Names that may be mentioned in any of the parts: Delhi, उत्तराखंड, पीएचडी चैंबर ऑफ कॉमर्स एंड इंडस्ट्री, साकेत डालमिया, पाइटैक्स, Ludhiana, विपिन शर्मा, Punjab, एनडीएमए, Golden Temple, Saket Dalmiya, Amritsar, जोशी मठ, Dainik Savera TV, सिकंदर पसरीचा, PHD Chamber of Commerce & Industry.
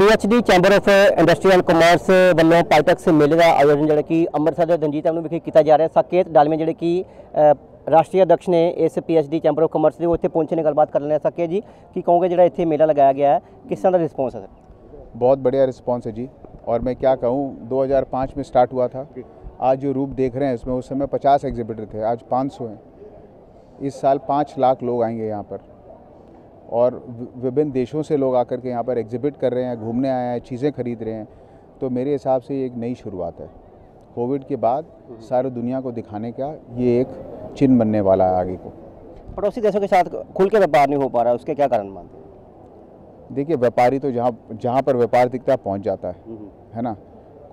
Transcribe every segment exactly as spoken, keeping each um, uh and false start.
PhD chamber of industry and commerce वालों पाइटैक्स मेले का आयोजन जोड़ा कि अमृतसर के रंजीत एवनू विखे किया जा रहा है। साकेत डालमिया जोड़े कि राष्ट्रीय अध्यक्ष ने इस पीएचडी चैंबर ऑफ कॉमर्स वो इतने पहुंचे ने गलबात कर लें। साकेत जी की कहोगे जो इतने मेला लगाया गया है, किस तरह का रिस्पॉन्स है? बहुत बढ़िया रिस्पॉन्स है जी, और मैं क्या कहूँ, दो हज़ार पाँच में स्टार्ट हुआ था। आज जो रूप देख रहे हैं उसमें उस समय पचास एग्जिबिटर थे, आज पाँच सौ हैं। इस साल पाँच लाख लोग आएंगे यहाँ पर, और विभिन्न देशों से लोग आकर के यहाँ पर एग्जिबिट कर रहे हैं, घूमने आए हैं, चीज़ें खरीद रहे हैं। तो मेरे हिसाब से ये एक नई शुरुआत है। कोविड के बाद सारी दुनिया को दिखाने का ये एक चिन्ह बनने वाला है आगे को। पड़ोसी देशों के साथ खुल के व्यापार नहीं हो पा रहा है, उसके क्या कारण मानते हैं? देखिए, व्यापारी तो जहाँ जहाँ पर व्यापार दिखता है पहुँच जाता है है ना।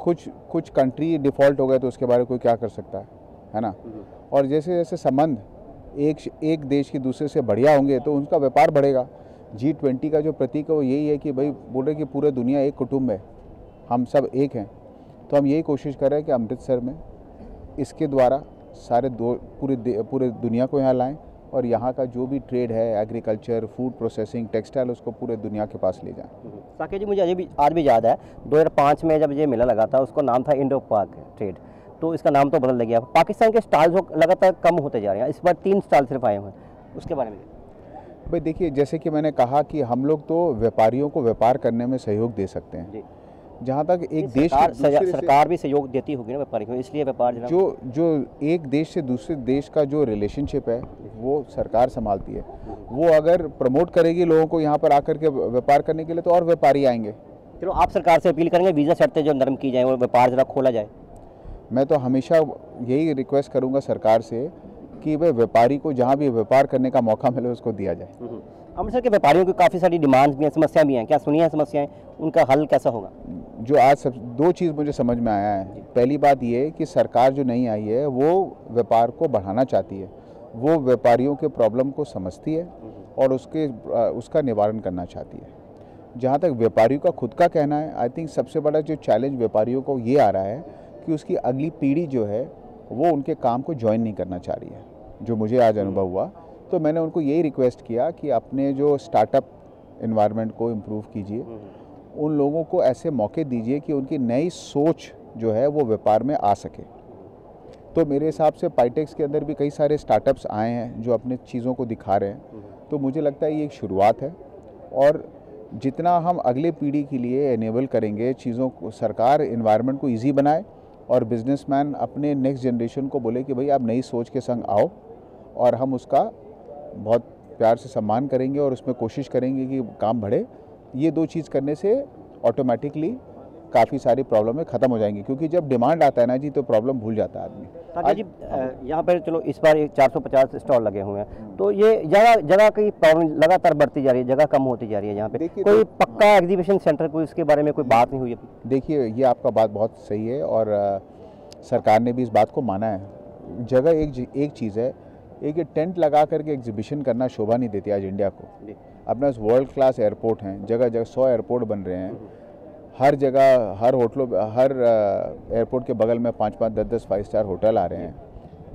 कुछ कुछ कंट्री डिफ़ॉल्ट हो गए तो उसके बारे में कोई क्या कर सकता है, है ना। और जैसे जैसे संबंध एक एक देश की दूसरे से बढ़िया होंगे तो उनका व्यापार बढ़ेगा। जी ट्वेंटी का जो प्रतीक है वो यही है कि भाई बोल रहे कि पूरे दुनिया एक कुटुंब है, हम सब एक हैं। तो हम यही कोशिश कर रहे हैं कि अमृतसर में इसके द्वारा सारे दो पूरे पूरे दुनिया को यहाँ लाएं, और यहाँ का जो भी ट्रेड है, एग्रीकल्चर, फूड प्रोसेसिंग, टेक्सटाइल, उसको पूरे दुनिया के पास ले जाएं। साकेत जी, मुझे आज भी आज भी याद है दो हज़ार पाँच में जब ये मेला लगा था, उसका नाम था इंडो पाक ट्रेड, तो इसका नाम तो बदल गया। पाकिस्तान के स्टॉल जो लगातार कम होते जा रहे हैं, इस बार तीन स्टॉल सिर्फ आए हुए हैं, उसके बारे में भाई? देखिए, जैसे कि मैंने कहा कि हम लोग तो व्यापारियों को व्यापार करने में सहयोग दे सकते हैं। जहाँ तक एक देश सरकार भी सहयोग देती होगी ना व्यापारियों को, इसलिए व्यापार जो जो एक देश से दूसरे देश का जो रिलेशनशिप है वो सरकार संभालती है। वो अगर प्रमोट करेगी लोगों को यहाँ पर आकर के व्यापार करने के लिए, तो और व्यापारी आएंगे। चलो, आप सरकार से अपील करेंगे वीज़ा शर्तें जो नरम की जाए और व्यापार जरा खोला जाए? मैं तो हमेशा यही रिक्वेस्ट करूँगा सरकार से कि भाई व्यापारी को जहाँ भी व्यापार करने का मौका मिले उसको दिया जाए। अमृतसर के व्यापारियों की काफ़ी सारी डिमांड्स भी हैं, समस्याएं भी हैं, क्या सुनिए समस्याएं, उनका हल कैसा होगा? जो आज सब दो चीज़ मुझे समझ में आया है। पहली बात ये कि सरकार जो नहीं आई है वो व्यापार को बढ़ाना चाहती है, वो व्यापारियों के प्रॉब्लम को समझती है और उसके उसका निवारण करना चाहती है। जहाँ तक व्यापारियों का खुद का कहना है, आई थिंक सबसे बड़ा जो चैलेंज व्यापारियों को ये आ रहा है कि उसकी अगली पीढ़ी जो है वो उनके काम को ज्वाइन नहीं करना चाह रही है, जो मुझे आज अनुभव हुआ। तो मैंने उनको यही रिक्वेस्ट किया कि अपने जो स्टार्टअप इन्वायरमेंट को इम्प्रूव कीजिए, उन लोगों को ऐसे मौके दीजिए कि उनकी नई सोच जो है वो व्यापार में आ सके। तो मेरे हिसाब से पाइटेक्स के अंदर भी कई सारे स्टार्टअप्स आए हैं जो अपने चीज़ों को दिखा रहे हैं। तो मुझे लगता है ये एक शुरुआत है, और जितना हम अगले पीढ़ी के लिए एनेबल करेंगे चीज़ों को, सरकार इन्वायरमेंट को ईजी बनाए और बिजनेसमैन अपने नेक्स्ट जनरेशन को बोले कि भाई आप नई सोच के संग आओ, और हम उसका बहुत प्यार से सम्मान करेंगे और उसमें कोशिश करेंगे कि काम बढ़े। ये दो चीज़ करने से ऑटोमेटिकली काफ़ी सारी प्रॉब्लमें ख़त्म हो जाएंगी, क्योंकि जब डिमांड आता है ना जी तो प्रॉब्लम भूल जाता है आदमी। आज जी यहाँ पर चलो इस बार चार सौ पचास स्टॉल लगे हुए हैं, तो ये जगह जगह की प्रॉब्लम लगातार बढ़ती जा रही है, जगह कम होती जा रही है। यहाँ पे कोई पक्का एग्जीबिशन सेंटर कोई इसके बारे में कोई बात नहीं हुई? देखिए, ये आपका बात बहुत सही है, और सरकार ने भी इस बात को माना है। जगह एक एक चीज़ है, एक टेंट लगा करके एग्जीबिशन करना शोभा नहीं देती आज इंडिया को। अपना वर्ल्ड क्लास एयरपोर्ट हैं, जगह जगह सौ एयरपोर्ट बन रहे हैं, हर जगह, हर होटलों, हर एयरपोर्ट के बगल में पाँच पाँच दस दस फाइव स्टार होटल आ रहे हैं।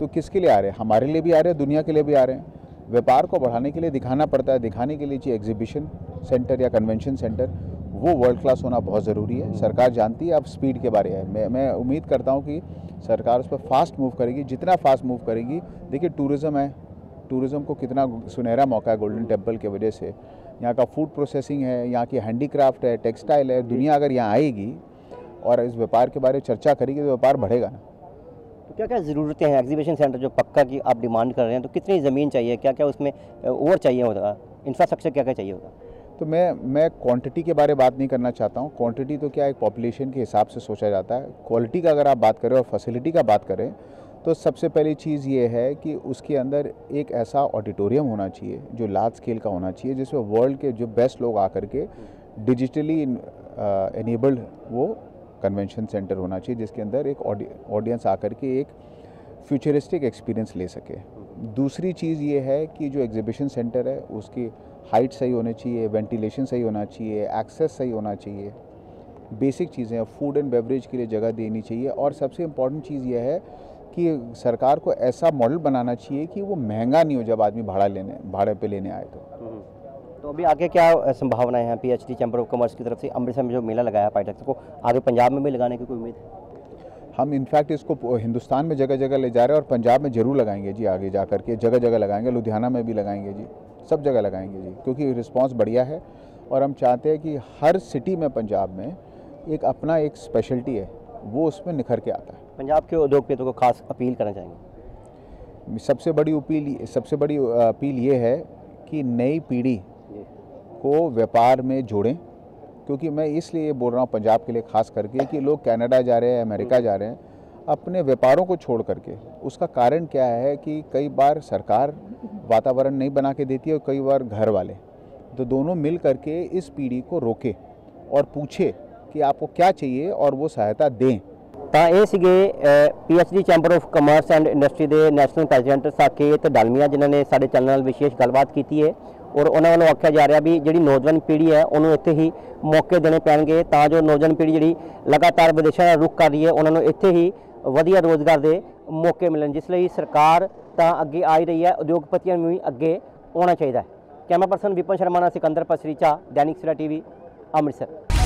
तो किसके लिए आ रहे हैं? हमारे लिए भी आ रहे हैं, दुनिया के लिए भी आ रहे हैं। व्यापार को बढ़ाने के लिए दिखाना पड़ता है, दिखाने के लिए चाहिए एग्जीबिशन सेंटर या कन्वेंशन सेंटर, वो वर्ल्ड क्लास होना बहुत ज़रूरी है। सरकार जानती है अब स्पीड के बारे में। मैं मैं उम्मीद करता हूँ कि सरकार उस पर फास्ट मूव करेगी, जितना फास्ट मूव करेगी। देखिए, टूरिज़्म है, टूरिज़्म को कितना सुनहरा मौका है गोल्डन टेम्पल के वजह से। यहाँ का फूड प्रोसेसिंग है, यहाँ की हैंडीक्राफ्ट है, टेक्सटाइल है। दुनिया अगर यहाँ आएगी और इस व्यापार के बारे में चर्चा करेगी तो व्यापार बढ़ेगा ना। तो क्या क्या ज़रूरतें हैं एग्जीबिशन सेंटर जो पक्का की आप डिमांड कर रहे हैं, तो कितनी ज़मीन चाहिए, क्या क्या उसमें और चाहिए होगा, इंफ्रास्ट्रक्चर क्या क्या चाहिए होगा? तो मैं मैं क्वांटिटी के बारे में बात नहीं करना चाहता हूँ। क्वांटिटी तो क्या एक पॉपुलेशन के हिसाब से सोचा जाता है। क्वालिटी का अगर आप बात करें और फैसिलिटी का बात करें, तो सबसे पहली चीज़ ये है कि उसके अंदर एक ऐसा ऑडिटोरियम होना चाहिए जो लार्ज स्केल का होना चाहिए, जिसमें वर्ल्ड के जो बेस्ट लोग आकर के डिजिटली एनेबल्ड वो कन्वेंशन सेंटर होना चाहिए, जिसके अंदर एक ऑडियंस आकर के एक फ्यूचरिस्टिक एक्सपीरियंस ले सके। दूसरी चीज़ ये है कि जो एग्जीबिशन सेंटर है उसकी हाइट सही होनी चाहिए, वेंटिलेशन सही होना चाहिए, एक्सेस सही होना चाहिए, बेसिक चीज़ें, फूड एंड बेवरेज के लिए जगह देनी चाहिए। और सबसे इम्पॉर्टेंट चीज़ यह है कि सरकार को ऐसा मॉडल बनाना चाहिए कि वो महंगा नहीं हो जब आदमी भाड़ा लेने भाड़े पे लेने आए तो। तो अभी आगे क्या संभावनाएं हैं पीएचडी चैम्बर ऑफ कॉमर्स की तरफ से? अमृतसर में जो मेला लगाया पाइटेक्स को, आगे पंजाब में भी लगाने की कोई उम्मीद है? हम इनफैक्ट इसको हिंदुस्तान में जगह जगह ले जा रहे हैं और पंजाब में जरूर लगाएंगे जी, आगे जा करके जगह जगह लगाएंगे, लुधियाना में भी लगाएंगे जी, सब जगह लगाएंगे जी, क्योंकि रिस्पांस बढ़िया है और हम चाहते हैं कि हर सिटी में पंजाब में एक अपना एक स्पेशलिटी है वो उसमें निखर के आता है। पंजाब के उद्योगपतियों को खास अपील करना चाहेंगे? सबसे बड़ी अपील सबसे बड़ी अपील ये है कि नई पीढ़ी को व्यापार में जोड़ें, क्योंकि मैं इसलिए ये बोल रहा हूँ पंजाब के लिए खास करके कि लोग कनाडा जा रहे हैं, अमेरिका जा रहे हैं अपने व्यापारों को छोड़ करके। उसका कारण क्या है कि कई बार सरकार वातावरण नहीं बना के देती है और कई बार घर वाले, तो दोनों मिल करके इस पीढ़ी को रोके और पूछे कि आपको क्या चाहिए और वो सहायता दें। तो ये सगे पीएचडी चैंबर ऑफ कॉमर्स एंड इंडस्ट्री के नैशनल प्रेजिडेंट साकेत डालमिया जिन्होंने साढ़े चैनल विशेष गलबात की है और उन्होंने वालों आख्या जा रहा भी जी नौजवान पीढ़ी है उन्होंने इतने ही मौके देने पैणगे तां जो नौजवान पीढ़ी जी लगातार विदेशों का रुख कर रही है उन्होंने इतने ही वधिया रोज़गार के मौके मिलन, जिसलिए सरकार तां अगे आई रही है, उद्योगपतियों भी अगे आना चाहिए। Camera person विपिन शर्मा सिकंदर पसरीचा, Dainik Savera TV, Amritsar.